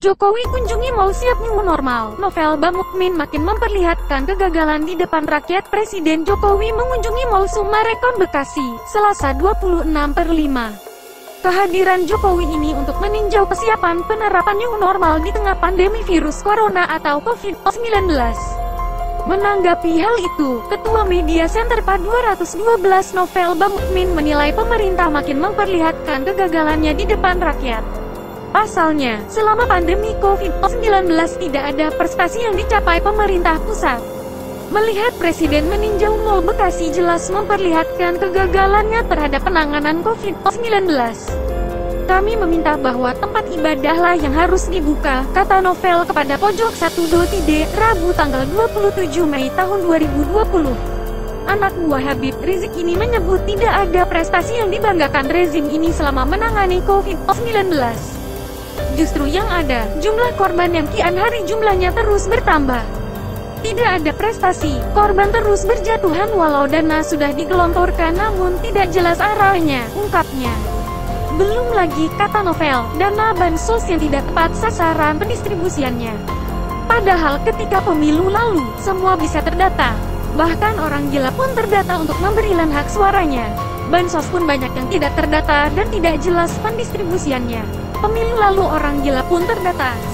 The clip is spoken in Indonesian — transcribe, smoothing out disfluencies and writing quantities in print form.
Jokowi kunjungi mau siap new normal. Novel Bamukmin makin memperlihatkan kegagalan di depan rakyat. Presiden Jokowi mengunjungi mau Summarecon Bekasi, Selasa 26/5. Kehadiran Jokowi ini untuk meninjau kesiapan penerapan new normal di tengah pandemi virus corona atau COVID-19. Menanggapi hal itu, Ketua Media Center PA 212 Novel Bamukmin menilai pemerintah makin memperlihatkan kegagalannya di depan rakyat. Pasalnya, selama pandemi COVID-19 tidak ada prestasi yang dicapai pemerintah pusat. Melihat Presiden meninjau Mall Bekasi jelas memperlihatkan kegagalannya terhadap penanganan COVID-19. Kami meminta bahwa tempat ibadahlah yang harus dibuka, kata Novel kepada PojokSatu.id, Rabu tanggal 27 Mei tahun 2020. Anak buah Habib Rizieq ini menyebut tidak ada prestasi yang dibanggakan rezim ini selama menangani COVID-19. Justru yang ada, jumlah korban yang kian hari jumlahnya terus bertambah. Tidak ada prestasi, korban terus berjatuhan walau dana sudah digelontorkan namun tidak jelas arahnya, ungkapnya. Belum lagi, kata Novel, dana bansos yang tidak tepat sasaran pendistribusiannya. Padahal ketika pemilu lalu, semua bisa terdata. Bahkan orang gila pun terdata untuk memberikan hak suaranya. Bansos pun banyak yang tidak terdata dan tidak jelas pendistribusiannya. Pemilu lalu orang gila pun terdata,